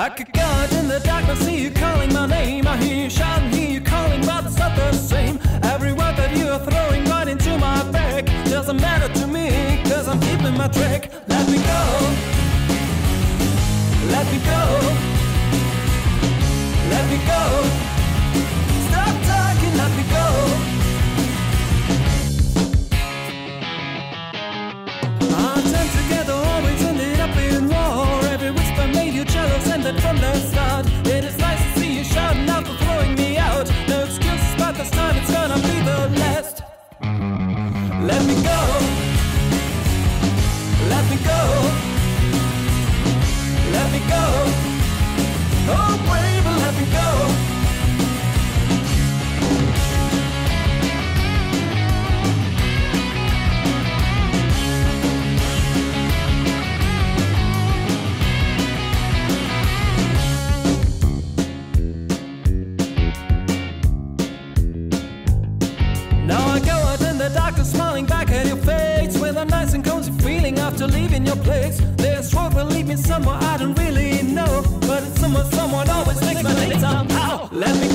I could go out in the darkness, see you calling my name. I hear you shouting, hear you calling, but it's not the same. Every word that you are throwing right into my back doesn't matter to me, cause I'm keeping my track. Let me go, let me go, let me go. Stop talking, let me go. Our time together always ended up in war. Every whisper made you jealous, and then from the start. It is nice to see you shouting out for throwing me out. No excuses, but this time it's gonna be the last. Let me go, let me go, let me go. Oh baby, let me go. Now I go out in the darkness, smiling back at your face, with a nice and cozy feeling after leaving your place. This road will lead me somewhere I don't really know, but it's somewhere someone always makes my name somehow. Let me